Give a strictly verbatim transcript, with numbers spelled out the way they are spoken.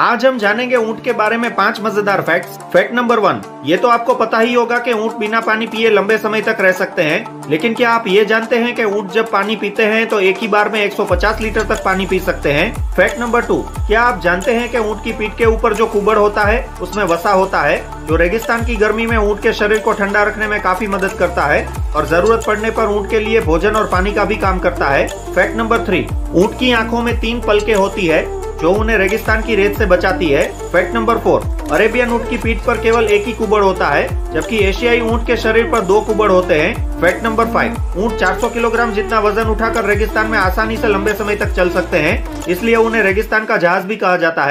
आज हम जानेंगे ऊंट के बारे में पांच मजेदार फैक्ट्स। फैक्ट नंबर वन, ये तो आपको पता ही होगा कि ऊंट बिना पानी पिए लंबे समय तक रह सकते हैं, लेकिन क्या आप ये जानते हैं कि ऊंट जब पानी पीते हैं तो एक ही बार में एक सौ पचास लीटर तक पानी पी सकते हैं। फैक्ट नंबर टू, क्या आप जानते हैं कि ऊंट की पीठ के ऊपर जो कुबड़ होता है उसमें वसा होता है जो रेगिस्तान की गर्मी में ऊंट के शरीर को ठंडा रखने में काफी मदद करता है और जरूरत पड़ने पर ऊंट के लिए भोजन और पानी का भी काम करता है। फैक्ट नंबर थ्री, ऊंट की आंखों में तीन पलकें होती है जो उन्हें रेगिस्तान की रेत से बचाती है। फैक्ट नंबर फोर, अरेबियन ऊंट की पीठ पर केवल एक ही कुबड़ होता है जबकि एशियाई ऊंट के शरीर पर दो कुबड़ होते हैं। फैक्ट नंबर फाइव, ऊंट चार सौ किलोग्राम जितना वजन उठाकर रेगिस्तान में आसानी से लंबे समय तक चल सकते हैं, इसलिए उन्हें रेगिस्तान का जहाज भी कहा जाता है।